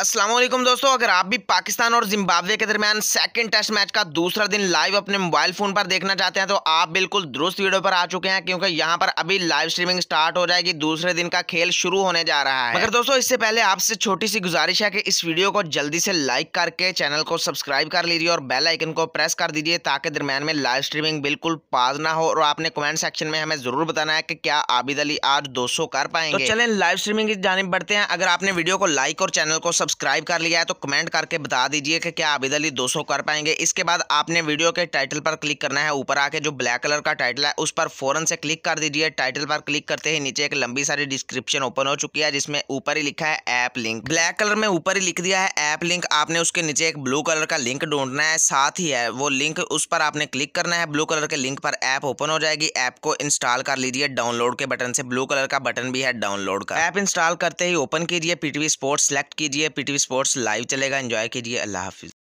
अस्सलाम वालेकुम दोस्तों, अगर आप भी पाकिस्तान और जिम्बाब्वे के दरमियान सेकंड टेस्ट मैच का दूसरा दिन लाइव अपने मोबाइल फ़ोन पर देखना चाहते हैं तो आप बिल्कुल दुरुस्त वीडियो पर आ चुके हैं, क्योंकि यहां पर अभी लाइव स्ट्रीमिंग स्टार्ट हो जाएगी। दूसरे दिन का खेल शुरू होने जा रहा है। मगर दोस्तों, इससे पहले आपसे छोटी सी गुजारिश है कि इस वीडियो को जल्दी से लाइक करके चैनल को सब्सक्राइब कर लीजिए और बेल आइकन को प्रेस कर दीजिए, ताकि दरमियान में लाइव स्ट्रीमिंग बिल्कुल पास ना हो। और आपने कमेंट सेक्शन में हमें ज़रूर बताना है कि क्या आबिद अली आज 200 कर पाएंगे। चलें लाइव स्ट्रीमिंग की जानिब बढ़ते हैं। अगर आपने वीडियो को लाइक और चैनल को सब्सक्राइब कर लिया है तो कमेंट करके बता दीजिए कि क्या आबिद अली 200 कर पाएंगे। इसके बाद आपने वीडियो के टाइटल पर क्लिक करना है। ऊपर आके जो ब्लैक कलर का टाइटल है उस पर फौरन से क्लिक कर दीजिए। टाइटल पर क्लिक करते ही नीचे एक लंबी सारी डिस्क्रिप्शन ओपन हो चुकी है, जिसमें ऊपर ही लिखा है ऐप लिंक। ब्लैक कलर में ऊपर ही लिख दिया है ऐप लिंक। आपने उसके नीचे एक ब्लू कलर का लिंक ढूंढना है, साथ ही है वो लिंक, उस पर आपने क्लिक करना है। ब्लू कलर के लिंक पर ऐप ओपन हो जाएगी। ऐप को इंस्टॉल कर लीजिए डाउनलोड के बटन से। ब्लू कलर का बटन भी है डाउनलोड का। ऐप इंस्टॉल करते ही ओपन कीजिए, पीटीवी स्पोर्ट्स सेलेक्ट कीजिए। PTV स्पोर्ट्स लाइव चलेगा। एंजॉय कीजिए। अल्लाह हाफिज।